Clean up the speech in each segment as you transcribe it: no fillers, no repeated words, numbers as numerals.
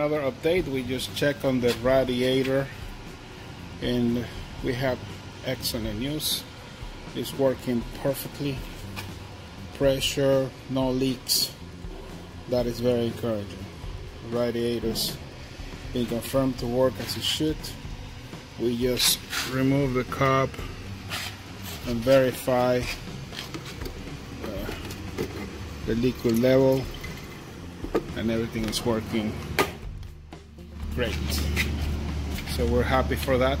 another update. We just checked on the radiator and we have excellent news. It's working perfectly. Pressure, no leaks. That is very encouraging. The radiator's been confirmed to work as it should. We just remove the cup and verify the liquid level, and everything is working great. So we're happy for that.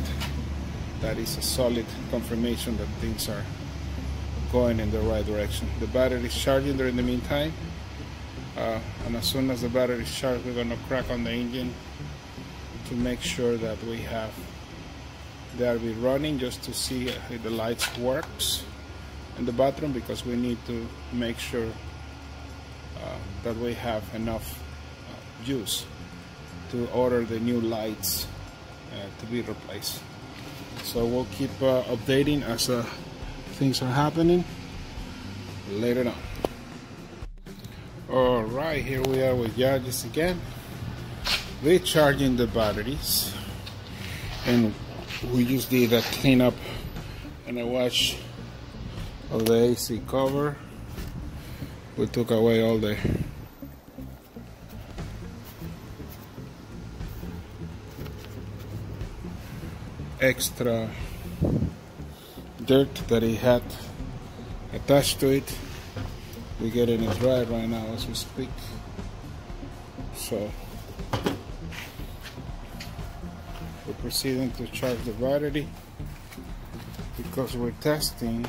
That is a solid confirmation that things are going in the right direction. The battery is charging during the meantime, and as soon as the battery is charged, we're gonna crack on the engine to make sure that we have the RV running, just to see if the lights works in the bathroom, because we need to make sure that we have enough juice to order the new lights to be replaced. So we'll keep updating as things are happening later on. All right, here we are with Yaryis again. We're charging the batteries, and we just did a cleanup and a wash of the AC cover. We took away all the extra dirt that it had attached to it. We're getting it dry right now as we speak. So we're proceeding to charge the battery because we're testing .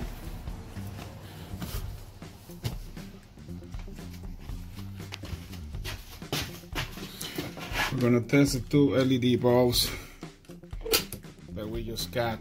We're gonna test the two LED bulbs that we just got.